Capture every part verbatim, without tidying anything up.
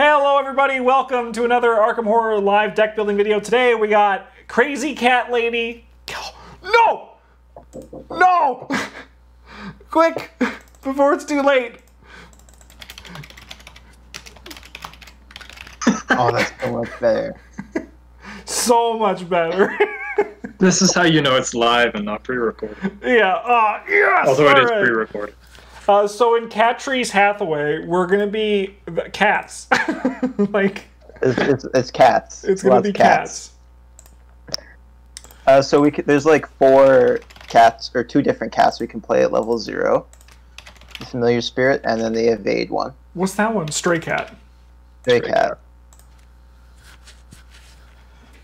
Hello everybody, welcome to another Arkham Horror live deck building video. Today we got Crazy Cat Lady. No! No! Quick! Before it's too late. Oh, that's so much better. So much better. This is how you know it's live and not pre-recorded. Yeah, uh, yes! Although it is pre-recorded. Uh, so in Patrice Hathaway, we're gonna be cats. Like it's, it's, it's cats. It's gonna be cats. cats. Uh, so we could, there's like four cats or two different cats we can play at level zero. The Familiar Spirit and then the Evade one. What's that one? Stray Cat. Stray, Stray Cat. Cat.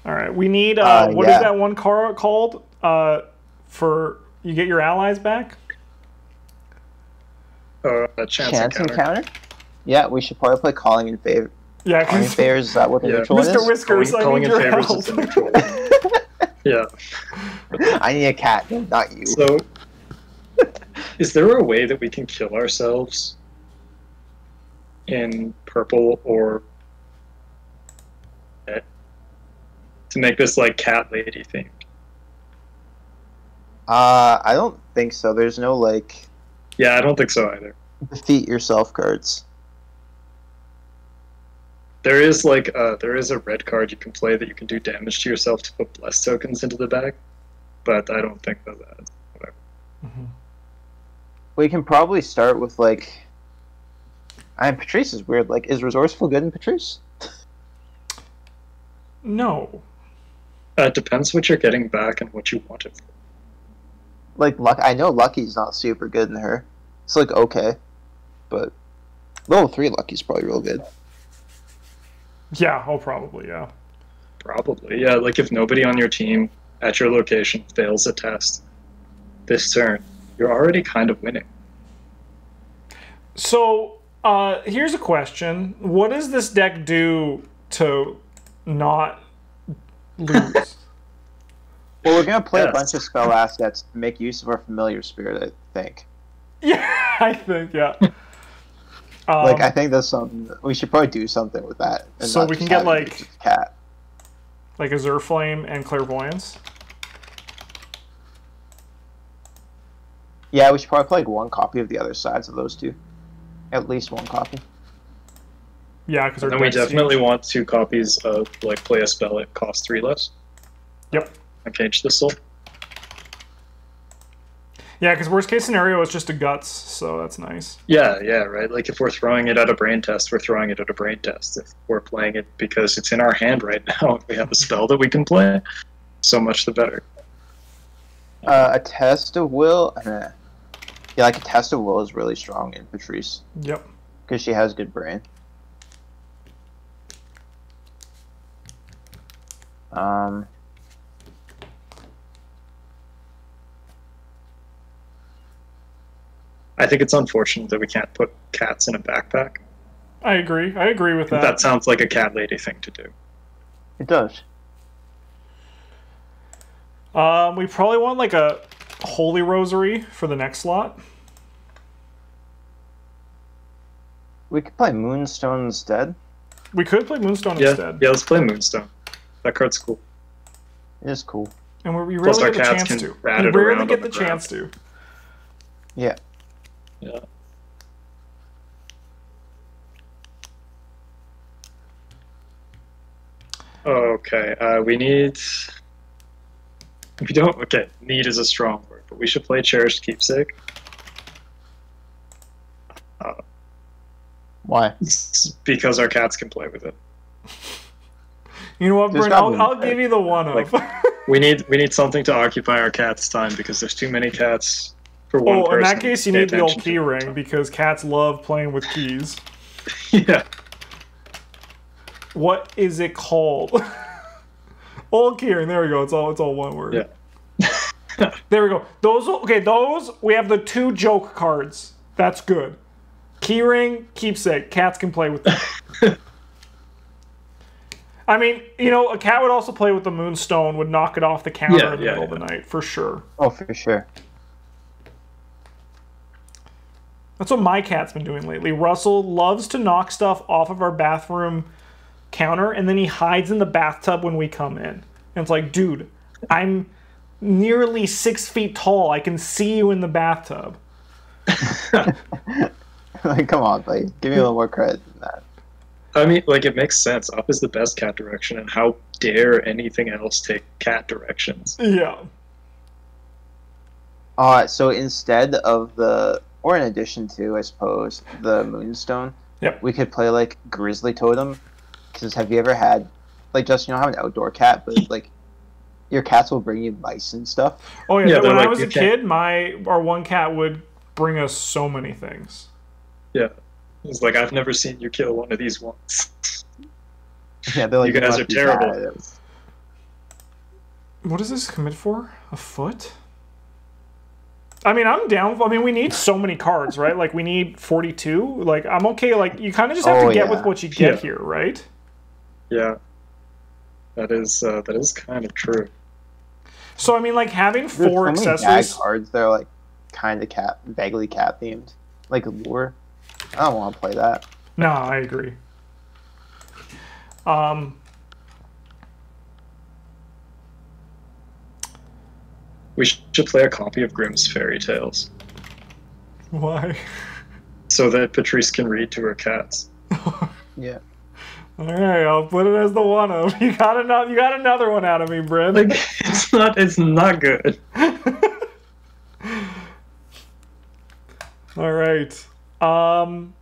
All right, we need. Uh, uh, what yeah. is that one card called? Uh, for you get your allies back. Uh, a chance, chance encounter. encounter? Yeah, we should probably play Calling in Favors. Yeah, Calling in Favors, is that what the yeah. neutral Mister Whiskers, is? I calling need in your favors help. Is the neutral Yeah. I need a cat, not you. So, is there a way that we can kill ourselves in purple or to make this like cat lady thing? Uh, I don't think so. There's no like... Yeah, I don't think so either. Defeat yourself cards. There is like uh, there is a red card you can play that you can do damage to yourself to put bless tokens into the bag, but I don't think that that's whatever. Mm-hmm. We can probably start with like. I mean, Patrice is weird. Like, is resourceful good in Patrice? No. Uh, it depends what you're getting back and what you want it for. Like, luck. I know Lucky's not super good in her. It's like okay, but level three Lucky's probably real good. Yeah, oh, probably yeah. Probably yeah. Like if nobody on your team at your location fails a test this turn, you're already kind of winning. So uh, here's a question: what does this deck do to not lose? Well, we're going to play yes. a bunch of spell assets to make use of our Familiar Spirit, I think. Yeah, I think, yeah. Like, um, I think that's something... That we should probably do something with that. So we can get, like... Cat. Like Azurflame and Clairvoyance? Yeah, we should probably play like, one copy of the other sides of those two. At least one copy. Yeah, because... Then we definitely teams. want two copies of, like, play a spell that costs three less. Yep. I cage this soul. Yeah, because worst case scenario is just a guts, so that's nice. Yeah, yeah, right. Like if we're throwing it at a brain test, we're throwing it at a brain test. If we're playing it because it's in our hand right now, we have a spell that we can play, so much the better. Uh, a test of will. Uh, yeah, like a test of will is really strong in Patrice. Yep. Because she has good brain. Um. I think it's unfortunate that we can't put cats in a backpack. I agree. I agree with that. That sounds like a cat lady thing to do. It does. Um, we probably want like a Holy Rosary for the next slot. We could play Moonstone instead. We could play Moonstone yeah. instead. Yeah, let's play Moonstone. That card's cool. It is cool. And we rarely get the chance to. We rarely get the chance to. Yeah. Yeah. Okay, uh, we need... We don't... Okay, need is a strong word, but we should play Cherished Keepsake. Uh, Why? Because our cats can play with it. You know what, Bryn, I'll, I'll give you the one-off. Like, we need we need something to occupy our cats' time, because there's too many cats... Oh, in that case, you need the old key ring because cats love playing with keys. Yeah. What is it called? Old key ring. There we go. It's all. It's all one word. Yeah. There we go. Those. Okay. Those. We have the two joke cards. That's good. Key ring, keepsake. Cats can play with them. I mean, you know, a cat would also play with the Moonstone. Would knock it off the counter yeah, in the yeah, middle yeah. of the night for sure. Oh, for sure. That's what my cat's been doing lately. Russell loves to knock stuff off of our bathroom counter, and then he hides in the bathtub when we come in. And it's like, dude, I'm nearly six feet tall. I can see you in the bathtub. Like, come on, buddy. Give me a little more credit than that. I mean, like, it makes sense. Up is the best cat direction, and how dare anything else take cat directions? Yeah. Uh, so instead of the, or in addition to, I suppose, the Moonstone, yep, we could play, like, Grizzly Totem. Because have you ever had, like, Justin, you don't have an outdoor cat, but, like, your cats will bring you mice and stuff. Oh, yeah. yeah when like, I was a kid, cat. my our one cat would bring us so many things. Yeah. It's like, I've never seen you kill one of these ones. Yeah, they're like, you guys are terrible. Bad. What does this commit for? A foot? I mean, I'm down. I mean, we need so many cards, right? Like, we need forty-two. Like, I'm okay. Like, you kind of just have oh, to get yeah. with what you get yeah. here, right? Yeah. That is uh, that is kind of true. So, I mean, like, having four There's so accessories. Many cards that are, like, kind of cat, vaguely cat themed. Like, lure. I don't want to play that. No, I agree. Um, we should play a copy of Grimm's Fairy Tales. Why? So that Patrice can read to her cats. Yeah. All right, I'll put it as the one of. You got another. You got another one out of me, Bryn. Like, it's not. It's not good. All right. Um,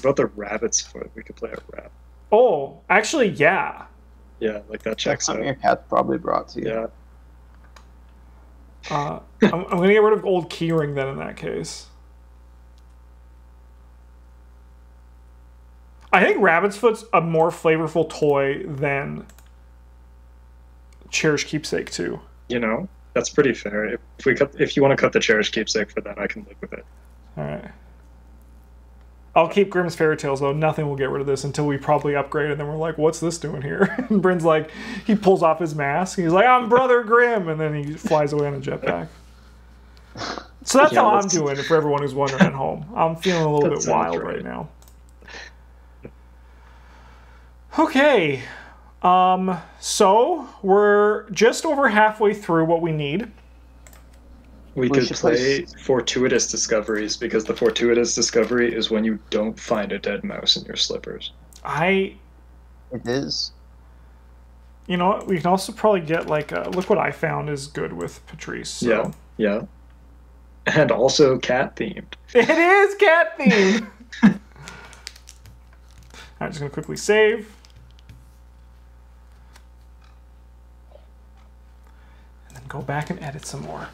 about the Rabbit's Foot, we could play a rap. Oh, actually, yeah. Yeah, like that checks out. Your cat's probably brought to you. Yeah. Uh, I'm, I'm gonna get rid of Old Key Ring then. In that case, I think Rabbit's Foot's a more flavorful toy than Cherished Keepsake too. You know, that's pretty fair. If we cut, if you want to cut the Cherished Keepsake for that, I can live with it. All right. I'll keep Grimm's Fairy Tales, though. Nothing will get rid of this until we probably upgrade, and then we're like, what's this doing here? And Bryn's like, he pulls off his mask, and he's like, I'm Brother Grimm, and then he flies away on a jetpack. So that's yeah, how I'm doing, for everyone who's wondering at home. I'm feeling a little bit wild right now. Okay. Um, so we're just over halfway through what we need. We, we could play, play Fortuitous Discoveries, because the Fortuitous Discovery is when you don't find a dead mouse in your slippers. I... It is. You know what? We can also probably get, like, a, Look What I Found is good with Patrice. So. Yeah, yeah. And also cat-themed. It is cat-themed! I'm just going to quickly save. And then go back and edit some more.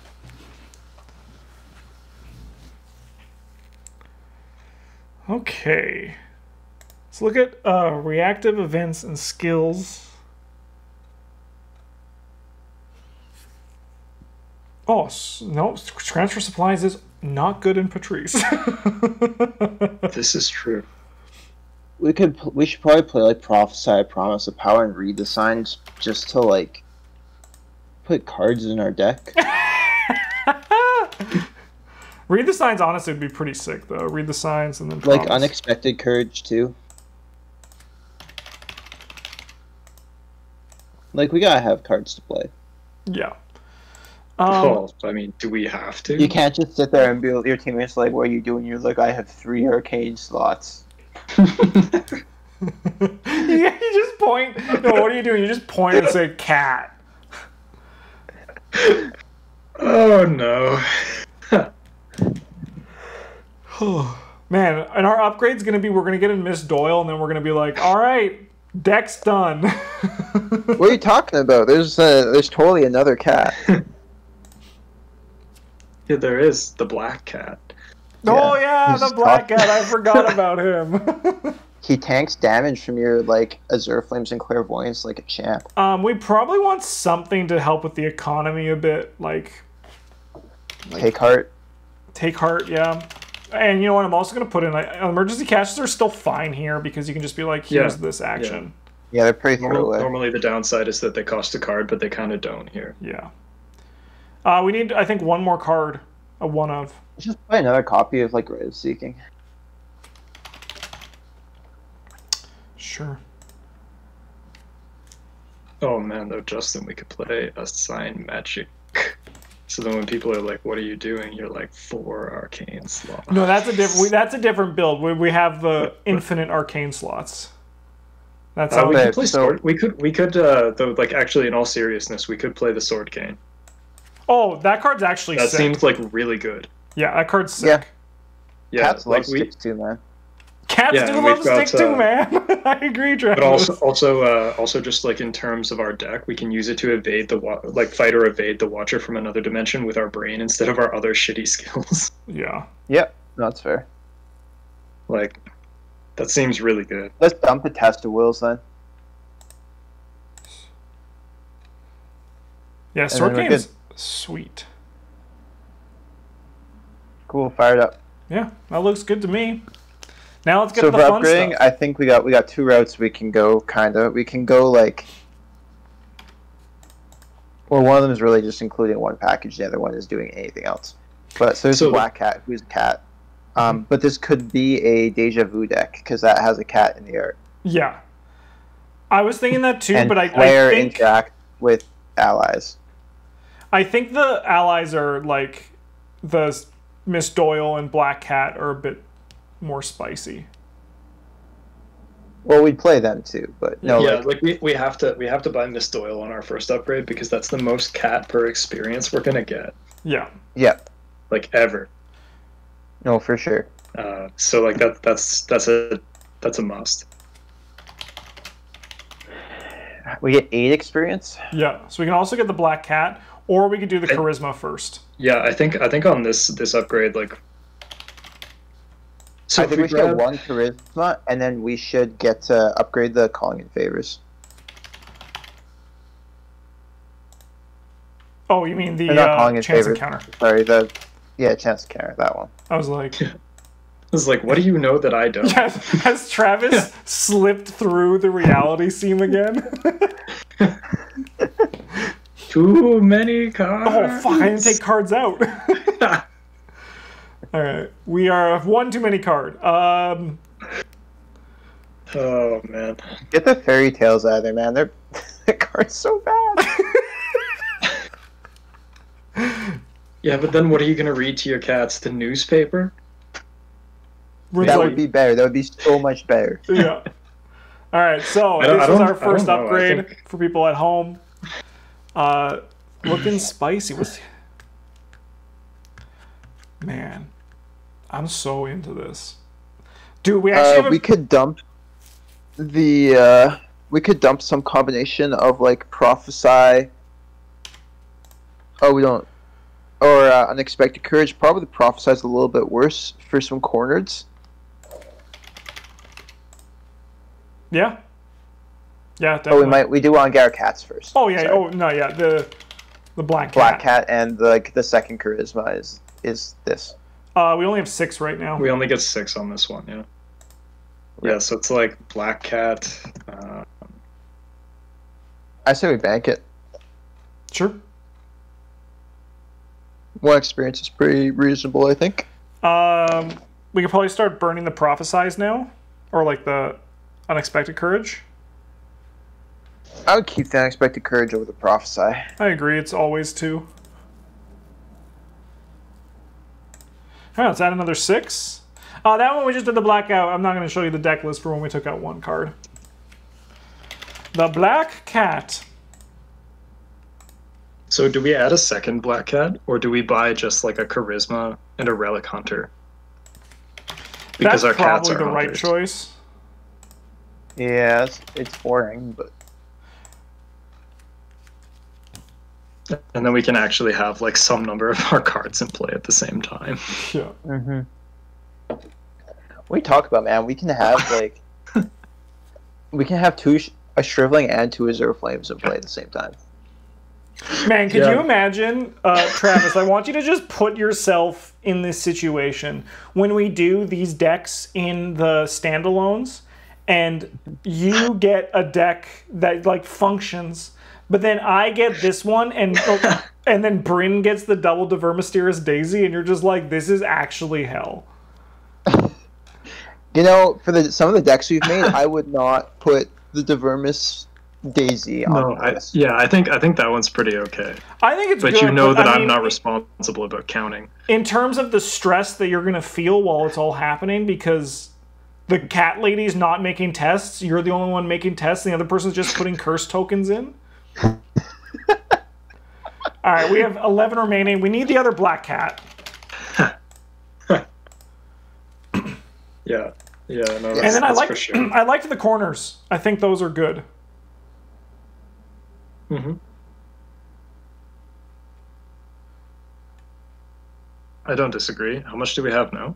Okay, let's look at uh, reactive events and skills. Oh, no, Transfer Supplies is not good in Patrice. This is true. We could, we should probably play like Prophesy, Promise of Power, and Read the Signs just to like put cards in our deck. Read the Signs, honestly, would be pretty sick, though. Read the Signs and then Promise. Like Unexpected Courage, too. Like, we gotta have cards to play. Yeah. Um, oh, I mean, do we have to? You can't just sit there and be your teammates like, what are you doing? You're like, I have three arcade slots. Yeah, you just point. No, what are you doing? You just point and say, cat. Oh, no. Man, and our upgrade's gonna be we're gonna get in Miss Doyle, and then we're gonna be like, all right, deck's done. What are you talking about? There's uh, there's totally another cat. Yeah, there is the Black Cat. Oh yeah, yeah the Black Cat. I forgot about him. He tanks damage from your like Azurflames and Clairvoyance like a champ. Um, we probably want something to help with the economy a bit, like, like take heart. Take heart, yeah. And you know what? I'm also going to put in like, emergency caches are still fine here because you can just be like, here's yeah. this action. Yeah, yeah they're pretty normal, Normally the downside is that they cost a card, but they kind of don't here. Yeah. Uh, we need, I think, one more card. A one of. just buy another copy of like Right of Seeking. Sure. Oh man, though, Justin, we could play a sign magic. So then when people are like, "What are you doing?" You're like, four arcane slots. No, that's a different. That's a different build. We we have uh, infinite arcane slots. That's how uh, we could play sword. So, we could we could uh, though, like actually, in all seriousness, we could play the sword cane. Oh, that card's actually that sick. Seems like really good. Yeah, that card's sick. Yeah, yeah cats like love we, sticks too, man. Cats yeah, do love got, stick uh, too, man. I agree, Travis. But also, also, uh, also, just like in terms of our deck, we can use it to evade the wa like fight or evade the Watcher from another dimension with our brain instead of our other shitty skills. Yeah. Yep, that's fair. Like, that seems really good. Let's dump the Test of Wills then. Yeah, sword game is sweet. Cool, fired up. Yeah, that looks good to me. Now let's get so to the for fun upgrading, stuff. I think we got we got two routes we can go. Kind of, we can go like, well, one of them is really just including one package. The other one is doing anything else. But so there's so, a black cat who's a cat. Um, but this could be a deja vu deck because that has a cat in the art. Yeah, I was thinking that too. And but I, player I think interact with allies. I think the allies are like the Miss Doyle and Black Cat are a bit more spicy. Well, we'd play them too, but no. Yeah, like, like we, we have to we have to buy Miss Doyle on our first upgrade because that's the most cat per experience we're gonna get. Yeah. Yeah. Like ever. No, for sure. Uh, so like that that's that's a that's a must. We get eight experience. Yeah. So we can also get the Black Cat, or we could do the I, Charisma first. Yeah, I think I think on this this upgrade like. So I think we, we should grab... get one Charisma, and then we should get to upgrade the Calling in Favors. Oh, you mean the uh, Chance Encounter? Sorry, the yeah Chance Encounter, that one. I was like, I was like, what do you know that I don't? Yeah, has Travis yeah. slipped through the reality seam again? Too many cards. Oh fuck! I didn't take cards out. All right, we are one too many card. Um, oh man, get the fairy tales out of there, man. They're the card's so bad. Yeah, but then what are you gonna read to your cats? The newspaper? Really? That would be better. That would be so much better. Yeah. All right, so this is our first upgrade think... for people at home. Uh, looking spicy. What's man? I'm so into this, dude. We actually uh, we could dump the uh, we could dump some combination of like Prophesy. Oh, we don't, or uh, Unexpected Courage. Probably the Prophesy is a little bit worse for some corners. Yeah, yeah. Definitely. Oh, we might we do want to get our cats first. Oh yeah. Sorry. Oh no, yeah. The the black cat. black cat and the, like the second Charisma is is this. Uh, we only have six right now. We only get six on this one, yeah. Yeah, so it's like Black Cat. Um... I say we bank it. Sure. One experience is pretty reasonable, I think. Um, we could probably start burning the Prophesies now, or like the Unexpected Courage. I would keep the Unexpected Courage over the Prophesy. I agree, it's always two. All right, let's add another six. Uh, that one we just did the blackout. I'm not going to show you the deck list for when we took out one card. The Black Cat. So do we add a second Black Cat, or do we buy just like a Charisma and a Relic Hunter? Because that's our cats are probably the hunters. Right choice. Yeah, it's, it's boring, but... And then we can actually have like some number of our cards in play at the same time. Yeah. Mm-hmm. We talk about, man. We can have like we can have two sh a Shriveling and two Azurflames in play at the same time. Man, could yeah. you imagine, uh, Travis? I want you to just put yourself in this situation when we do these decks in the standalones, and you get a deck that like functions But then I get this one, and and then Brynn gets the double De Vermis Daisy, and you're just like, this is actually hell. You know, for the some of the decks we've made, I would not put the De Vermis Daisy on. No, I, yeah, I think I think that one's pretty okay. I think it's, but good, you know, but that I mean, I'm not responsible about counting. In terms of the stress that you're gonna feel while it's all happening, because the cat lady's not making tests, you're the only one making tests, and the other person's just putting curse tokens in. All right, we have eleven remaining. We need the other black cat. Yeah, yeah, no, that's, and then I like sure. I liked the corners. I think those are good. Mm-hmm. I don't disagree. How much do we have now?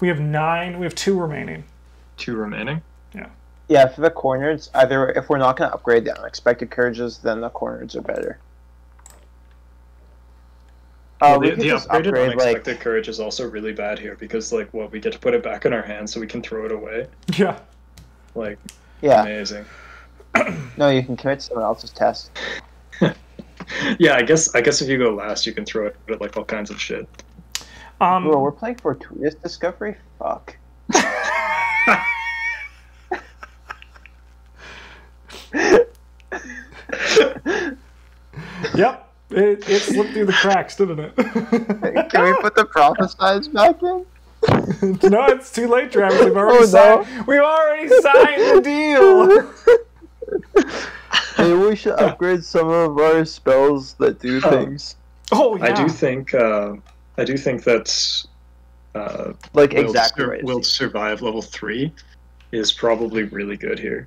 We have nine. We have two remaining. Two remaining. Yeah. Yeah, for the corners, either if we're not going to upgrade the unexpected courages, then the corners are better. Uh, yeah, the the upgraded upgrade, unexpected like... courage is also really bad here because, like, what, well, we get to put it back in our hands so we can throw it away. Yeah. Like, yeah. Amazing. No, you can commit to someone else's test. Yeah, I guess I guess if you go last, you can throw it at, like, all kinds of shit. Um, Bro, we're playing Fortuitous Discovery? Fuck. Yep, it, it slipped through the cracks, didn't it? Can we put the prophesies back in? No, it's too late, Travis. We've already, oh, signed, no. we've already signed the deal. Maybe we should upgrade some of our spells that do uh, things. Oh, yeah. I do think, uh, I do think that's uh, like will exactly sur right. Will survive level three is probably really good here.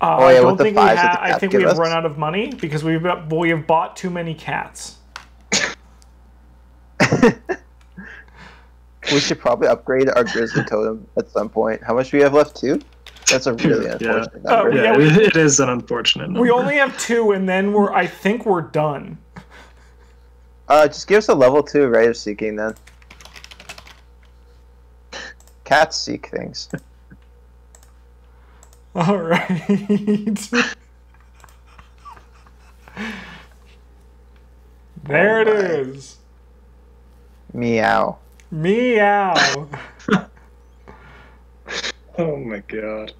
Uh, oh, yeah, I don't think we have. I think we have us. run out of money because we've got, we have bought too many cats. We should probably upgrade our Grizzly Totem at some point. How much do we have left? Two. That's a really unfortunate yeah. number. Uh, yeah, we, it is an unfortunate number. We only have two, and then we're. I think we're done. Uh, just give us a level two Right of Seeking then. Cats seek things. All right. There it is. Meow. Meow. Oh my god.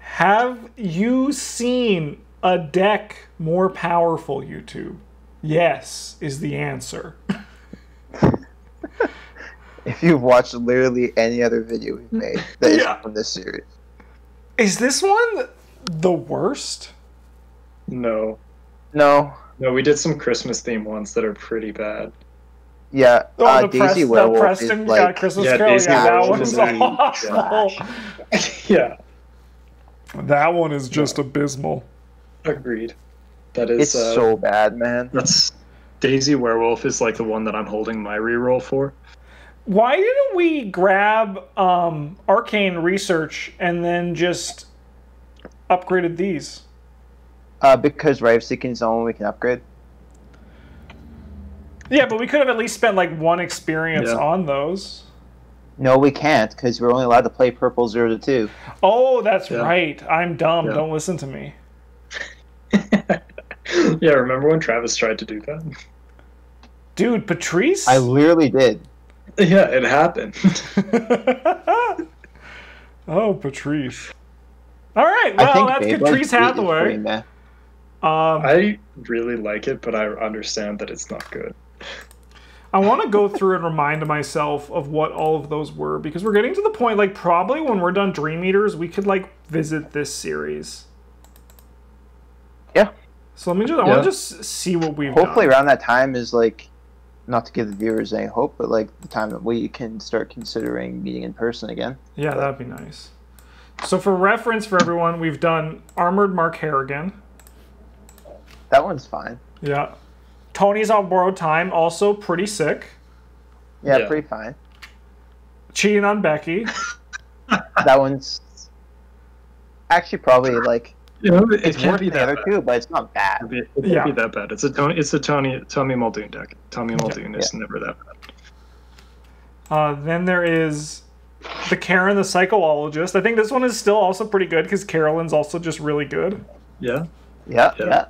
Have you seen a deck more powerful, YouTube? Yes is the answer. If you've watched literally any other video we've made that is yeah. from this series. Is this one the worst? No. No. No, we did some Christmas-themed ones that are pretty bad. Yeah, oh, uh, the Daisy Press, Werewolf the Preston is like... Christmas yeah, Carol, Daisy yeah, that one's awful. Yeah. That one is just yeah. abysmal. Agreed. That is... It's uh, so bad, man. That's Daisy Werewolf is like the one that I'm holding my reroll for. Why didn't we grab um, Arcane Research and then just upgraded these? Uh, because Right of Seeking is the only we can upgrade. Yeah, but we could have at least spent like one experience yeah. on those. No, we can't because we're only allowed to play purple zero to two. Oh, that's yeah. right. I'm dumb. Yeah. Don't listen to me. Yeah, remember when Travis tried to do that? Dude, Patrice? I literally did. Yeah, it happened. Oh, Patrice. All right, well, that's Patrice Hathaway. Um, I really like it, but I understand that it's not good. I want to go through and remind myself of what all of those were, because we're getting to the point, like, probably when we're done Dream Eaters, we could, like, visit this series. Yeah. So let me just, I yeah. want to just see what we've done. Hopefully around that time is, like... Not to give the viewers any hope, but like the time that we can start considering meeting in person again. Yeah, that'd be nice. So for reference for everyone, we've done Armored Mark Harrigan. That one's fine. Yeah. Tony's on Borrowed Time, also pretty sick. Yeah, yeah. pretty fine. Cheating on Becky. That one's actually probably like... You know, it it's can't be that bad. Too, but it's not bad. It, it can't yeah. be that bad. It's a Tony. It's a Tony. Tommy Muldoon deck. Tommy Muldoon yeah. is yeah. never that bad. Uh, then there is the Karen the Psychoologist. I think this one is still also pretty good because Carolyn's also just really good. Yeah. Yeah, yeah. yeah.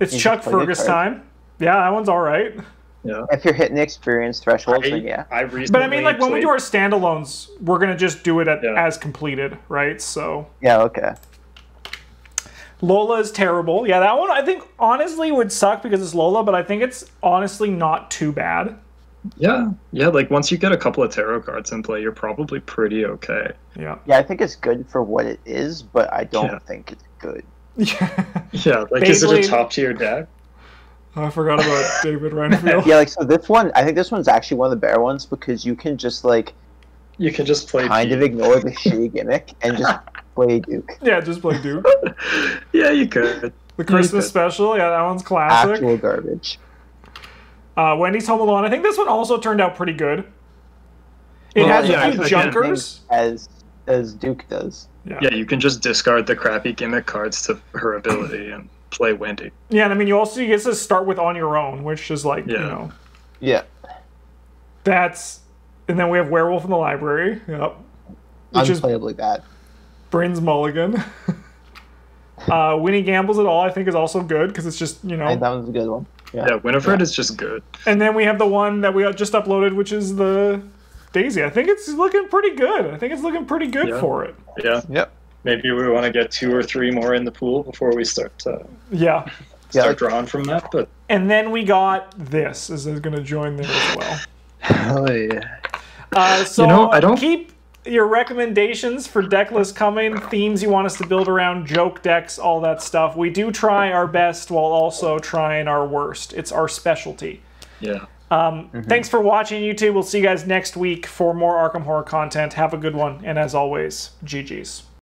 It's you Chuck Fergus time. Yeah, that one's all right. Yeah. If you're hitting the experience threshold, I, then yeah. I but I mean, like, played... when we do our standalones, we're going to just do it at, yeah. as completed, right? So. Yeah, okay. Lola is terrible. Yeah, that one I think honestly would suck because it's Lola, but I think it's honestly not too bad. Yeah, yeah, like once you get a couple of tarot cards in play, you're probably pretty okay. Yeah, yeah, I think it's good for what it is, but I don't yeah. think it's good. Yeah, yeah, like Basically, is it a top tier deck? I forgot about David Renfield. Yeah, like so this one, I think this one's actually one of the better ones because you can just like, you can just play kind Duke. of ignore the shitty gimmick and just play Duke. Yeah, just play Duke. Yeah, you could. The Christmas could. special, yeah, that one's classic. Actual garbage. Uh, Wendy's Home Alone. I think this one also turned out pretty good. It well, has yeah, a few junkers. As as Duke does. Yeah. yeah, you can just discard the crappy gimmick cards to her ability and play Wendy. Yeah, and I mean, you also get to start with On Your Own, which is like, yeah. you know. Yeah. That's... And then we have Werewolf in the Library. Yep. Which Unplayably is bad. Bryn's Mulligan. uh, Winnie Gambles It All, I think, is also good, because it's just, you know... Hey, that one's a good one. Yeah, yeah Winifred yeah. is just good. And then we have the one that we just uploaded, which is the Daisy. I think it's looking pretty good. I think it's looking pretty good yeah. for it. Yeah. Yep. Maybe we want to get two or three more in the pool before we start to yeah. start yeah. drawing from that. But And then we got this. This is going to join there as well. Hell yeah. Uh, so you know, I don't... keep your recommendations for deck lists coming, themes you want us to build around, joke decks, all that stuff. We do try our best while also trying our worst. It's our specialty. Yeah. Um, mm-hmm. Thanks for watching, YouTube. We'll see you guys next week for more Arkham Horror content. Have a good one. And as always, G G's.